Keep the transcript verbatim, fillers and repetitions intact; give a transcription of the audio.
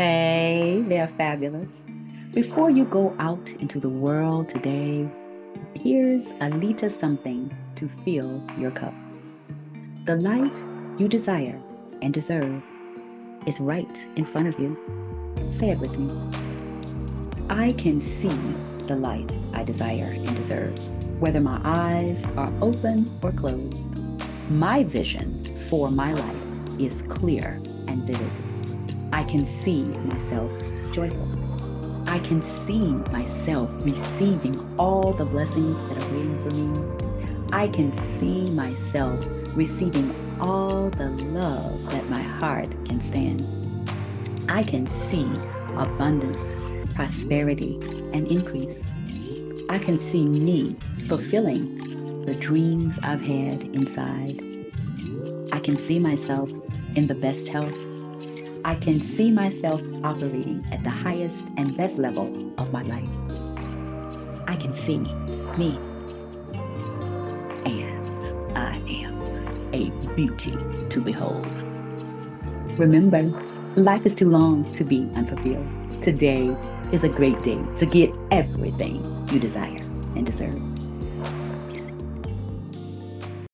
Hey, they're fabulous. Before you go out into the world today, here's Alita something to fill your cup. The life you desire and deserve is right in front of you. Say it with me. I can see the life I desire and deserve, whether my eyes are open or closed. My vision for my life is clear and vivid. I can see myself joyful. I can see myself receiving all the blessings that are waiting for me. I can see myself receiving all the love that my heart can stand. I can see abundance, prosperity, and increase. I can see me fulfilling the dreams I've had inside. I can see myself in the best health. I can see myself operating at the highest and best level of my life. I can see me, and I am a beauty to behold. Remember, life is too long to be unfulfilled. Today is a great day to get everything you desire and deserve.